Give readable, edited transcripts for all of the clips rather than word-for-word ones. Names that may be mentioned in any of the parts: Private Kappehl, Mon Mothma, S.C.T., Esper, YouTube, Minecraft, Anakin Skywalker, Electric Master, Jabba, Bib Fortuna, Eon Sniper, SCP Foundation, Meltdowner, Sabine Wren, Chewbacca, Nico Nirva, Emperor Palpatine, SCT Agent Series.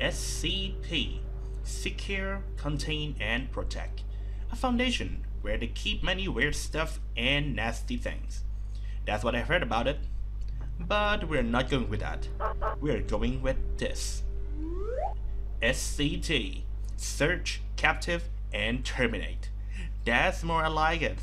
SCP, Secure, Contain, and Protect, a foundation where they keep many weird stuff and nasty things. That's what I've heard about it, but we're not going with that. We're going with this. SCT, Search, Captive, and Terminate. That's more like it.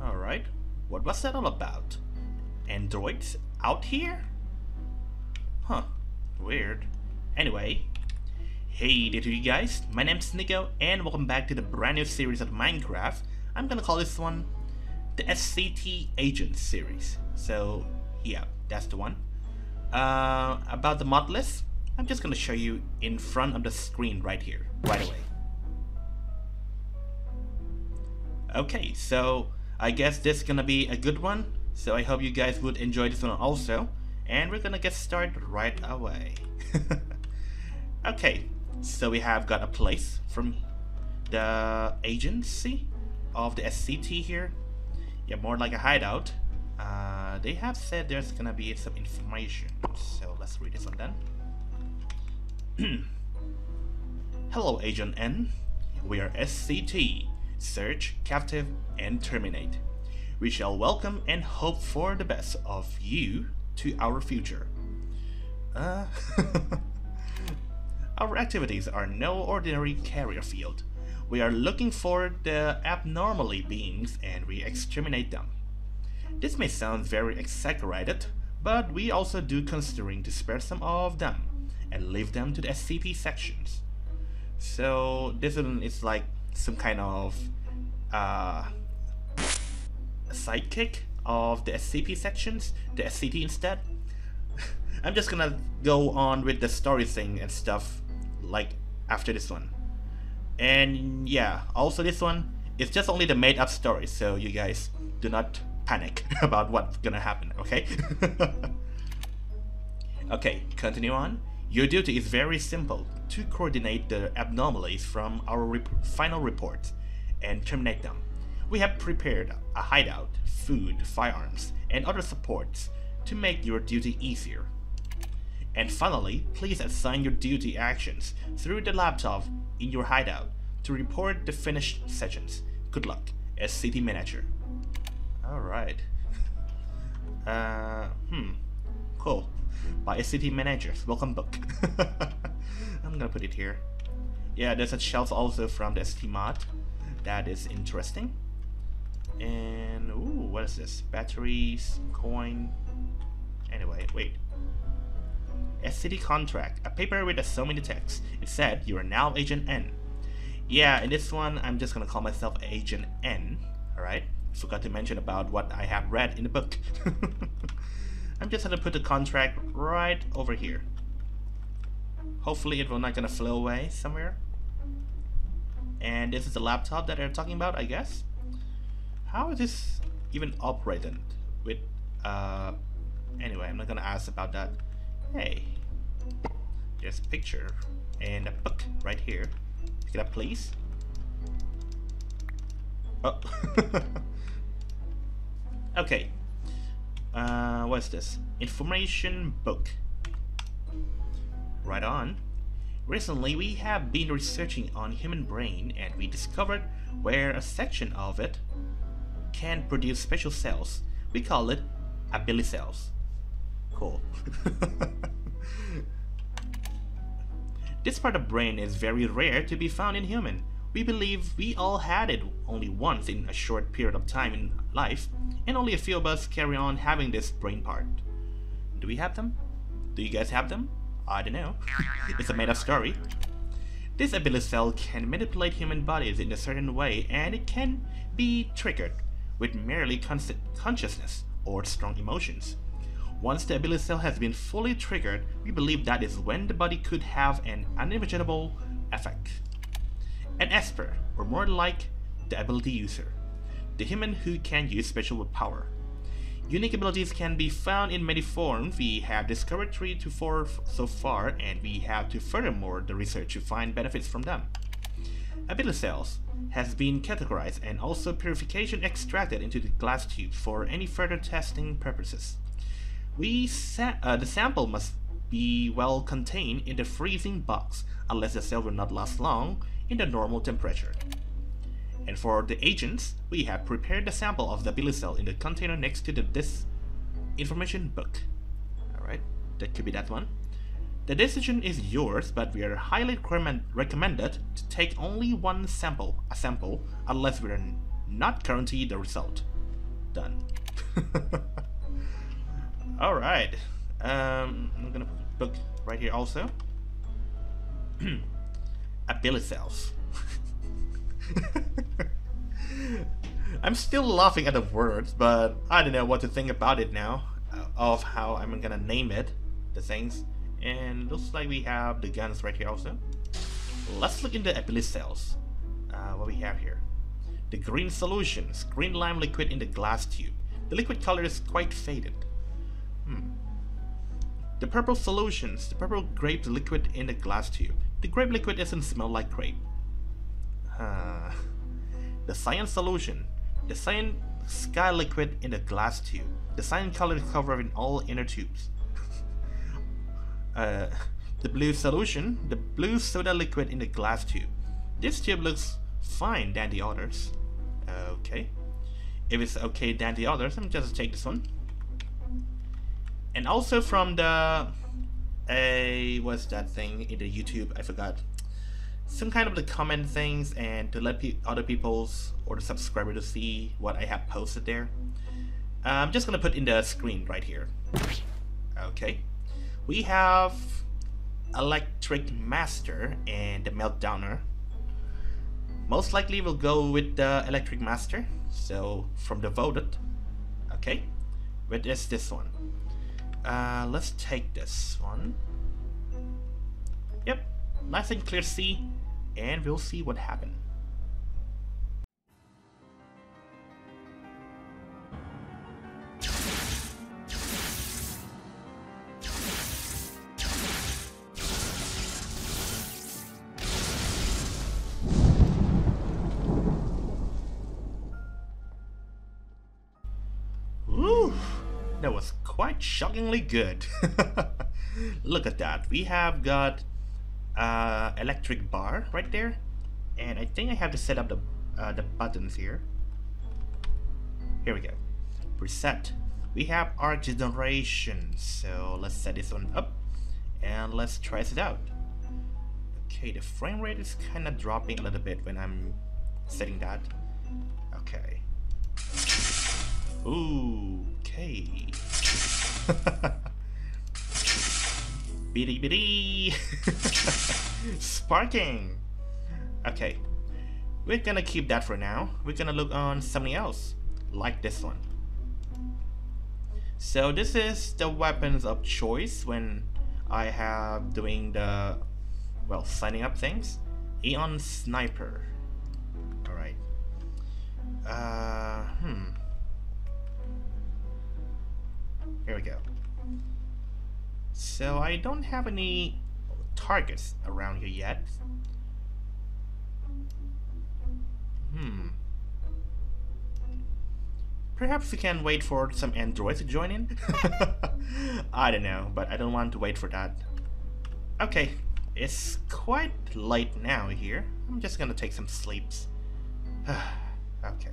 Alright, what was that all about? Androids out here? Huh, weird. Anyway, hey there to you guys, my name's Nico and welcome back to the brand new series of Minecraft. I'm gonna call this one the SCT Agent Series. So yeah, that's the one. About the mod list, I'm just gonna show you in front of the screen right here, right away. Okay, so I guess this is gonna be a good one. So I hope you guys would enjoy this one also. And we're gonna get started right away. Okay, so we have got a place from the agency of the SCT here. Yeah, more like a hideout. They have said there's gonna be some information, so let's read this one then. Hello, Agent N. We are SCT, Search, Captive, and Terminate. We shall welcome and hope for the best of you to our future. Our activities are no ordinary carrier field. We are looking for the abnormally beings and we exterminate them. This may sound very exaggerated, but we also do considering to spare some of them and leave them to the SCP sections. So this one is like some kind of sidekick of the SCP sections, the SCT instead. I'm just gonna go on with the story thing and stuff like after this one. And yeah, also this one is just only the made up story, so you guys do not panic about what's gonna happen, okay? Okay, continue on. Your duty is very simple: to coordinate the abnormalities from our final report and terminate them. We have prepared a hideout, food, firearms, and other supports to make your duty easier. And finally, please assign your duty actions through the laptop in your hideout to report the finished sessions. Good luck, SCT Manager. Alright. Cool. By SCT Manager's welcome book. I'm gonna put it here. Yeah, there's a shelf also from the SCT mod. That is interesting. And, ooh, what is this? Batteries, coin. Anyway, wait. SCT contract, a paper with so many texts. It said, you are now Agent N. Yeah, in this one, I'm just gonna call myself Agent N. Alright, forgot to mention about what I have read in the book. I'm just gonna put the contract right over here. Hopefully it will not gonna flow away somewhere. And this is the laptop that they're talking about, I guess. How is this even operated? With, anyway, I'm not gonna ask about that. Hey, there's a picture and a book right here. Pick it up, please. Oh. Okay. What's this? Information book. Right on. Recently we have been researching on human brain and we discovered where a section of it can produce special cells. We call it ability cells. Cool. This part of brain is very rare to be found in human. We believe we all had it only once in a short period of time in life, and only a few of us carry on having this brain part. Do we have them? Do you guys have them? I don't know. It's a made-up story. This ability cell can manipulate human bodies in a certain way, and it can be triggered with merely consciousness or strong emotions. Once the ability cell has been fully triggered, we believe that is when the body could have an unimaginable effect. An Esper, or more like the ability user, the human who can use special power. Unique abilities can be found in many forms. We have discovered 3 to 4 so far, and we have to furthermore the research to find benefits from them. Ability cells has been categorized and also purification extracted into the glass tube for any further testing purposes. The sample must be well contained in the freezing box, unless the cell will not last long in the normal temperature. And for the agents, we have prepared the sample of the ability cell in the container next to this information book. Alright, that could be that one. The decision is yours, but we are highly recommended to take only one sample, unless we are not guaranteed the result. Done. Alright, I'm gonna put the book right here also. Ability cells. I'm still laughing at the words, but I don't know what to think about it now, of how I'm gonna name it, the things. And looks like we have the guns right here also. Let's look into ability cells. What we have here. The green solutions, green lime liquid in the glass tube. The liquid color is quite faded. The purple solutions, the purple grape liquid in the glass tube. The grape liquid doesn't smell like grape. The cyan solution, the cyan sky liquid in the glass tube. The cyan color is covered in all inner tubes. The blue solution, the blue soda liquid in the glass tube. This tube looks fine than the others. Okay. If it's okay than the others, I'm just take this one. And also from the what's that thing in the YouTube? I forgot. Some kind of the comment things and to let other people's or the subscriber to see what I have posted there. I'm just gonna put in the screen right here. Okay, we have Electric Master and the Meltdowner. Most likely we'll go with the Electric Master. So from the voted, okay, what is this one? Let's take this one. Yep. Nice and clear sea, and we'll see what happens. Woo! That was quite shockingly good. Look at that. We have got electric bar right there, and I think I have to set up the buttons here. Here we go. Preset. We have our generation, so let's set this one up and let's try it out. Okay, the frame rate is kind of dropping a little bit when I'm setting that. Okay. Ooh, okay. Bitty bitty. Sparking. Okay, we're gonna keep that for now. We're gonna look on something else like this one. So this is the weapons of choice when I have doing the signing up things. Eon Sniper. All right. Here we go. So I don't have any targets around here yet. Perhaps we can wait for some androids to join in. I don't know, but I don't want to wait for that. Okay, It's quite light now here. I'm just gonna take some sleeps. Okay.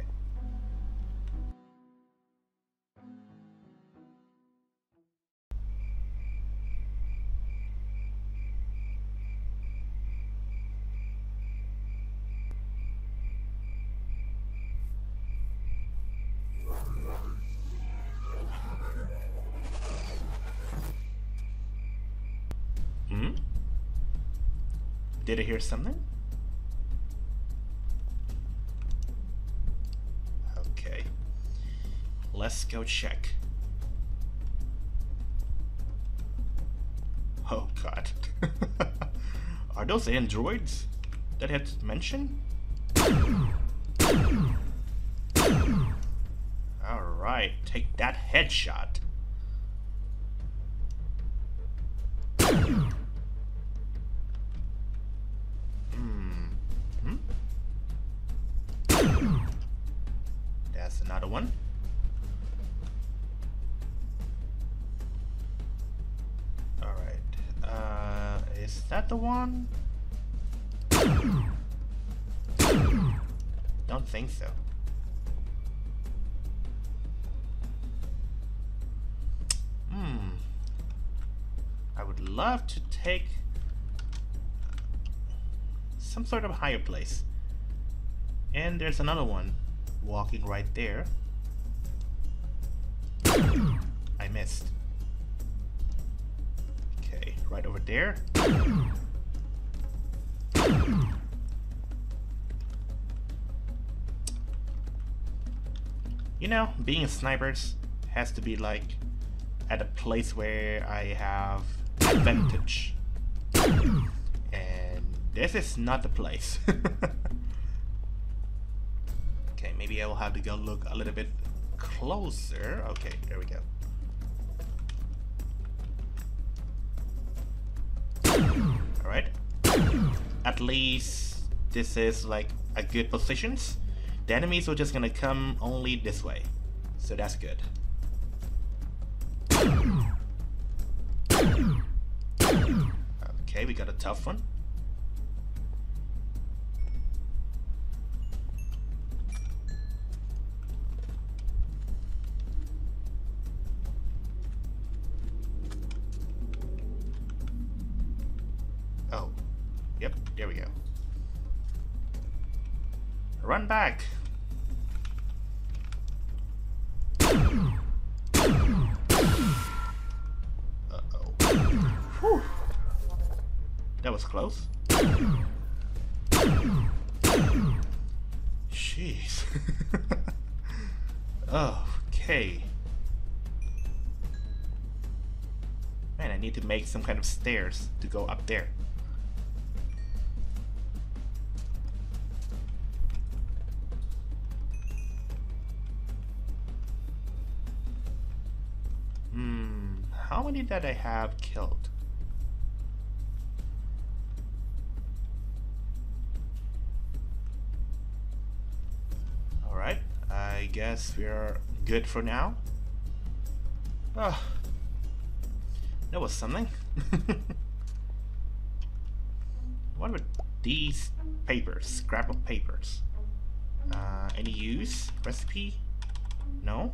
Did I hear something? Okay. Let's go check. Oh god. Are those androids that had mentioned? Alright, take that headshot. Another one. All right. Is that the one? Don't think so. I would love to take some sort of higher place. And there's another one. Walking right there. I missed. Okay, right over there. You know, being a sniper has to be like at a place where I have advantage. And this is not the place. Maybe I will have to go look a little bit closer. Okay, there we go. Alright. At least this is like a good position. The enemies are just gonna come only this way. So that's good. Okay, we got a tough one. Yep, there we go. Run back! Whew. That was close. Jeez. Okay. Man, I need to make some kind of stairs to go up there. How many that I have killed? Alright, I guess we're good for now. Oh, that was something. What were these papers? Scrap of papers. Any use? Recipe? No?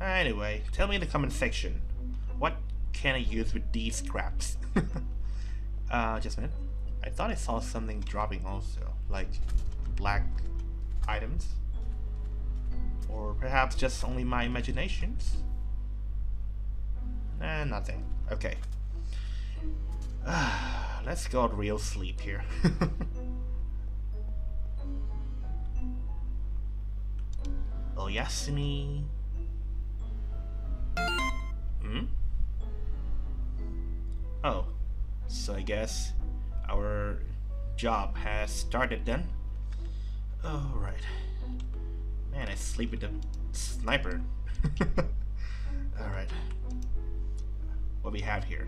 Anyway, tell me in the comment section, what can I use with these scraps? Just a minute. I thought I saw something dropping also, like black items. Or perhaps just only my imaginations? Nah, nothing. Okay. Let's go real sleep here. Oyasumi. Oh, so I guess our job has started then. Alright. Man, I sleep with the sniper. Alright. What we have here.